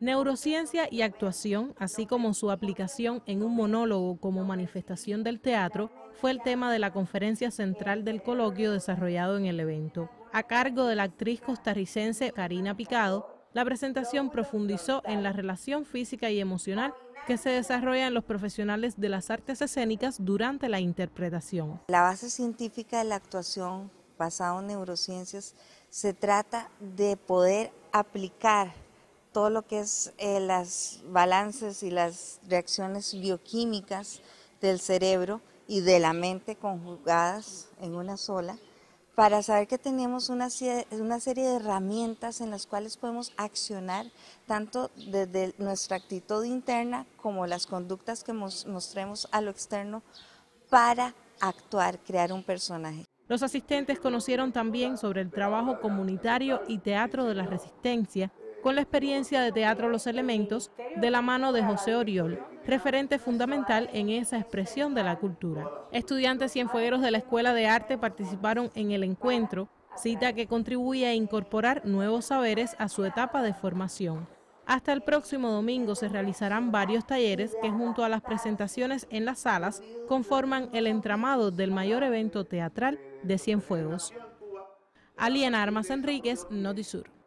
neurociencia y actuación, así como su aplicación en un monólogo como manifestación del teatro, fue el tema de la conferencia central del coloquio desarrollado en el evento. A cargo de la actriz costarricense Karina Picado, la presentación profundizó en la relación física y emocional que se desarrolla en los profesionales de las artes escénicas durante la interpretación. La base científica de la actuación basada en neurociencias se trata de poder aplicar todo lo que es las balances y las reacciones bioquímicas del cerebro y de la mente conjugadas en una sola, para saber que tenemos una serie de herramientas en las cuales podemos accionar tanto desde nuestra actitud interna como las conductas que mostremos a lo externo para actuar, crear un personaje. Los asistentes conocieron también sobre el trabajo comunitario y teatro de la resistencia con la experiencia de Teatro Los Elementos de la mano de José Oriol, referente fundamental en esa expresión de la cultura. Estudiantes cienfuegueros de la Escuela de Arte participaron en el encuentro, cita que contribuye a incorporar nuevos saberes a su etapa de formación. Hasta el próximo domingo se realizarán varios talleres que, junto a las presentaciones en las salas, conforman el entramado del mayor evento teatral de Cienfuegos. Alien Armas Enríquez, Notisur.